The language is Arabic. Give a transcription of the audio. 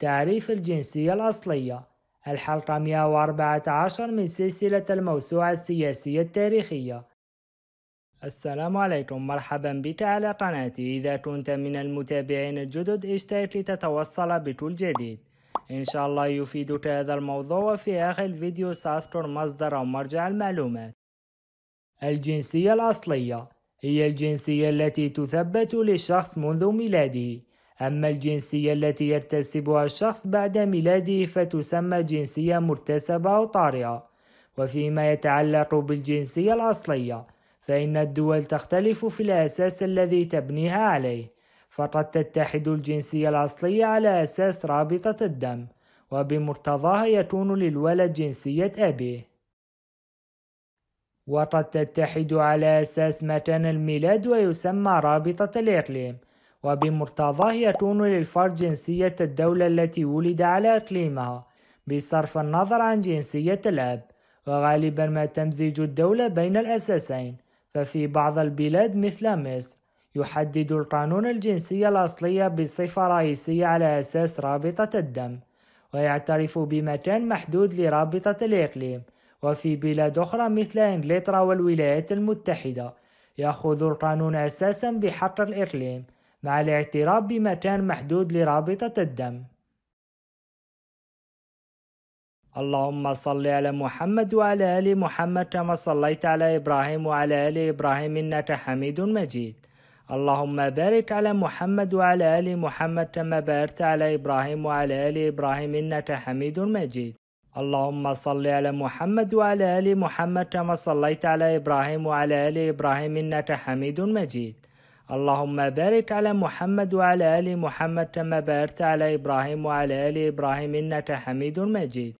تعريف الجنسية الأصلية، الحلقة 114 من سلسلة الموسوعة السياسية التاريخية. السلام عليكم، مرحبا بك على قناتي. إذا كنت من المتابعين الجدد اشترك لتتوصل بكل جديد، إن شاء الله يفيدك هذا الموضوع، وفي آخر الفيديو سأذكر مصدر أو مرجع المعلومات. الجنسية الأصلية هي الجنسية التي تثبت للشخص منذ ميلاده، أما الجنسية التي يكتسبها الشخص بعد ميلاده فتسمى جنسية مكتسبة أو طارئة. وفيما يتعلق بالجنسية الأصلية فإن الدول تختلف في الأساس الذي تبنيها عليه، فقد تتحد الجنسية الأصلية على أساس رابطة الدم، وبمقتضاها يكون للولد جنسية أبيه، وقد تتحد على أساس مكان الميلاد ويسمى رابطة الإقليم، وبمقتضاه يكون للفرد جنسية الدولة التي ولد على إقليمها بصرف النظر عن جنسية الأب. وغالبا ما تمزج الدولة بين الأساسين، ففي بعض البلاد مثل مصر يحدد القانون الجنسية الأصلية بصفة رئيسية على أساس رابطة الدم، ويعترف بمكان محدود لرابطة الإقليم. وفي بلاد أخرى مثل إنجلترا والولايات المتحدة يأخذ القانون أساسا بحق الإقليم مع الاعتراف بمكان محدود لرابطة الدم. اللهم صل على محمد وعلى آل محمد كما صليت على إبراهيم وعلى آل إبراهيم إنك حميد مجيد. اللهم بارك على محمد وعلى آل محمد كما باركت على إبراهيم وعلى آل إبراهيم إنك حميد مجيد. اللهم صل على محمد وعلى آل محمد كما صليت على إبراهيم وعلى آل إبراهيم إنك حميد مجيد. اللهم بارك على محمد وعلى آل محمد كما باركت على إبراهيم وعلى آل إبراهيم إنك حميد مجيد.